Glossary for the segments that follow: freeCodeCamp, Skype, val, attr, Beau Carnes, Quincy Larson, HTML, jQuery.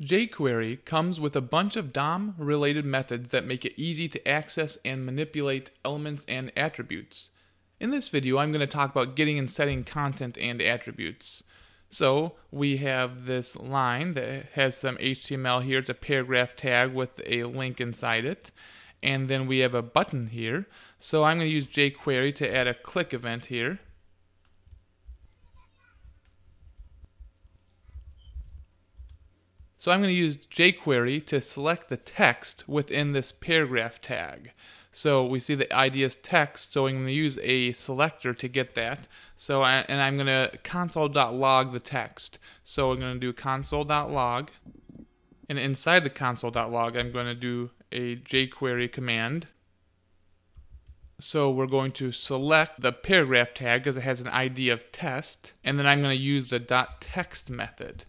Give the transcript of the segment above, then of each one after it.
jQuery comes with a bunch of DOM-related methods that make it easy to access and manipulate elements and attributes. In this video, I'm going to talk about getting and setting content and attributes. So we have this line that has some HTML here. It's a paragraph tag with a link inside it. And then we have a button here. So I'm going to use jQuery to add a click event here. So I'm going to use jQuery to select the text within this paragraph tag. So we see the ID is text, so I'm going to use a selector to get that. So and I'm going to console.log the text. So I'm going to do console.log, and inside the console.log I'm going to do a jQuery command. So we're going to select the paragraph tag because it has an ID of test, and then I'm going to use the .text method.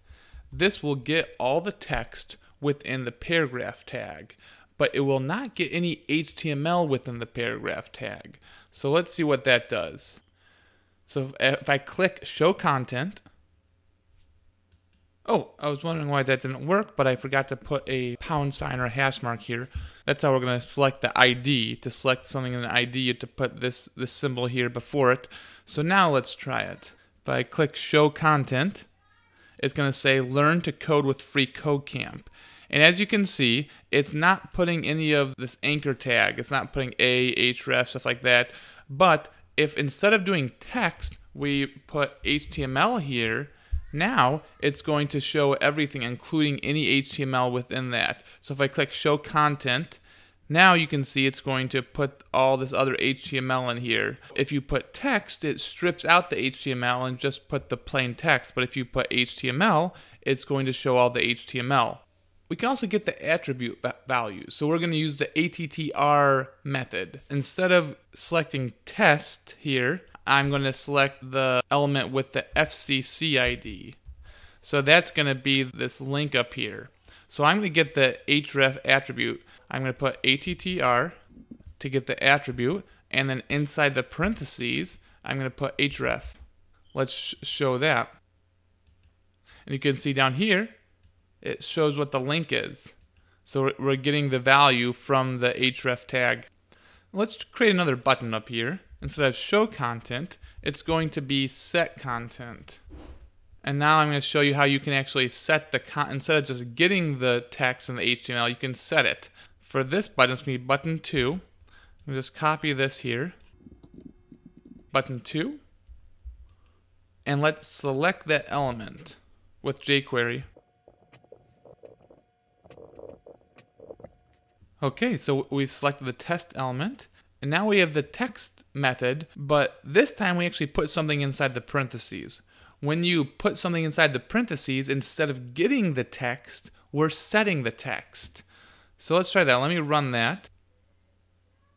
This will get all the text within the paragraph tag, but it will not get any HTML within the paragraph tag. So let's see what that does. So if I click Show Content, oh, I was wondering why that didn't work, but I forgot to put a $ or hash mark here. That's how we're going to select the ID. To select something in the ID, you have to put this symbol here before it. So now let's try it. If I click Show Content, it's going to say learn to code with freeCodeCamp. And as you can see, it's not putting any of this anchor tag. It's not putting a, href, stuff like that. But if instead of doing text, we put HTML here, now it's going to show everything, including any HTML within that. So if I click Show Content, now you can see it's going to put all this other HTML in here. If you put text, it strips out the HTML and just put the plain text. But if you put HTML, it's going to show all the HTML. We can also get the attribute values. So we're going to use the attr method. Instead of selecting test here, I'm going to select the element with the FCC ID. So that's going to be this link up here. So I'm going to get the href attribute. I'm going to put attr to get the attribute, and then inside the parentheses, I'm going to put href. Let's show that. And you can see down here, it shows what the link is. So we're getting the value from the href tag. Let's create another button up here. Instead of Show Content, it's going to be Set Content. And now I'm going to show you how you can actually set the content. Instead of just getting the text and the HTML, you can set it. For this button, it's going to be button 2. I'm just copy this here, button 2, and let's select that element with jQuery. Okay, so we've selected the test element. And now we have the text method, but this time we actually put something inside the parentheses. When you put something inside the parentheses, instead of getting the text, we're setting the text. So let's try that. Let me run that.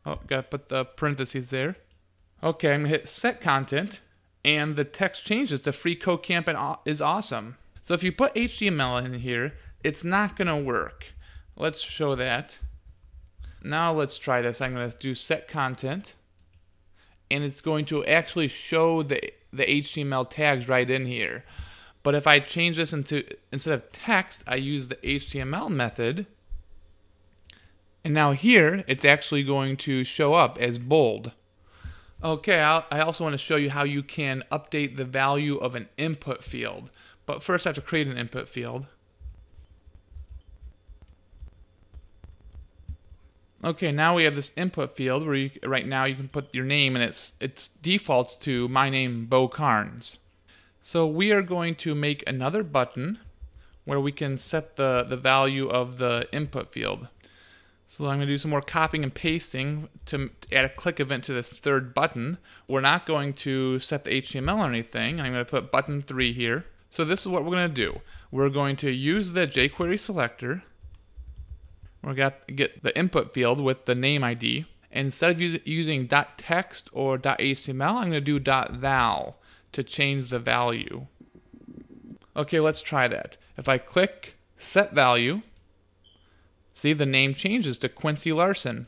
Oh, gotta put the parentheses there. Okay, I'm gonna hit Set Content, and the text changes to freeCodeCamp is awesome. So if you put HTML in here, it's not gonna work. Let's show that. Now let's try this. I'm going to do Set Content, and it's going to actually show the HTML tags right in here. But if I change this into, instead of text, I use the HTML method, and now here it's actually going to show up as bold. Okay, I also want to show you how you can update the value of an input field. But first I have to create an input field. Okay, now we have this input field where right now you can put your name, and it defaults to my name, Beau Carnes. So we are going to make another button where we can set the value of the input field. So I'm going to do some more copying and pasting to add a click event to this third button. We're not going to set the HTML or anything. I'm going to put button 3 here. So this is what we're going to do. We're going to use the jQuery selector. We're going to get the input field with the name ID. And instead of using .text or .html, I'm going to do .val to change the value. Okay, let's try that. If I click Set Value, see the name changes to Quincy Larson.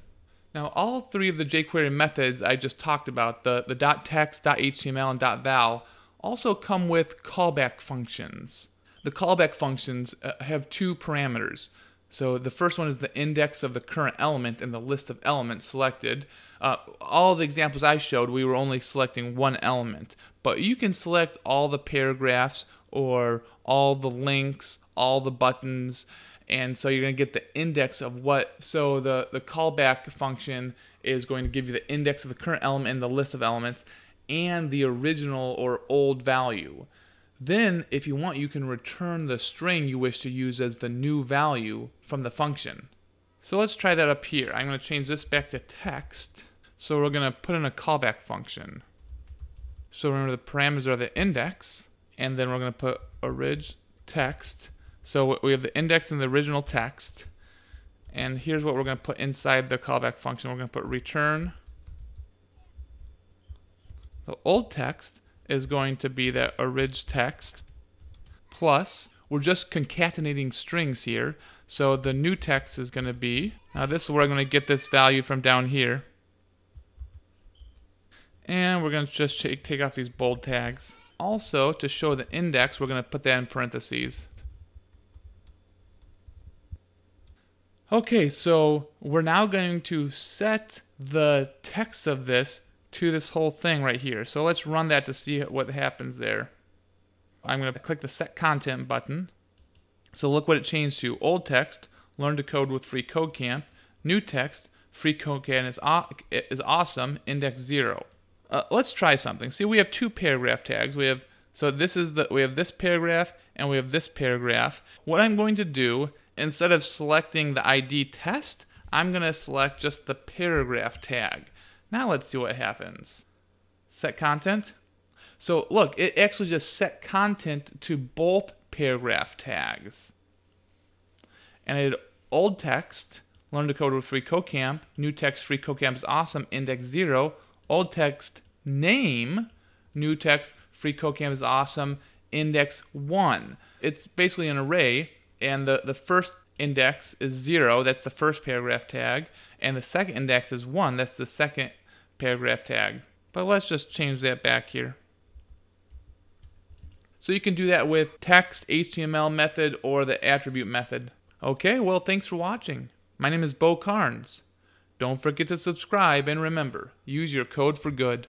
Now all three of the jQuery methods I just talked about, the .text, .html, and .val, also come with callback functions. the callback functions have two parameters. So the first one is the index of the current element and the list of elements selected. All the examples I showed, we were only selecting one element, but you can select all the paragraphs or all the links, all the buttons, and so you're going to get the index of what, so the callback function is going to give you the index of the current element and the list of elements and the original or old value. Then, if you want, you can return the string you wish to use as the new value from the function. So let's try that up here. I'm going to change this back to text. So we're going to put in a callback function. So remember, the parameters are the index, and then we're going to put orig text. So we have the index and the original text. And here's what we're going to put inside the callback function. We're going to put return. The old text is going to be that orig text plus, we're just concatenating strings here. So the new text is going to be, now this is where I'm going to get this value from down here. And we're going to just take off these bold tags. Also, to show the index, we're going to put that in parentheses. Okay, so we're now going to set the text of this to this whole thing right here. So let's run that to see what happens there. I'm going to click the Set Content button. So look what it changed to. Old text, learn to code with freeCodeCamp. New text, freeCodeCamp is awesome, index 0. Let's try something. See, we have two paragraph tags. We have, so this is the, we have this paragraph and we have this paragraph. What I'm going to do, instead of selecting the ID test, I'm going to select just the paragraph tag. Now let's see what happens. Set content. So look, it actually just set content to both paragraph tags. And I did old text, learn to code with freeCodeCamp, new text, freeCodeCamp is awesome, index 0, old text, name, new text, freeCodeCamp is awesome, index 1. It's basically an array, and the first index is 0, that's the first paragraph tag, and the second index is 1, that's the second paragraph tag. But let's just change that back here. So you can do that with text, HTML method, or the attribute method. Okay, well, thanks for watching. My name is Beau Carnes. Don't forget to subscribe, and remember, use your code for good.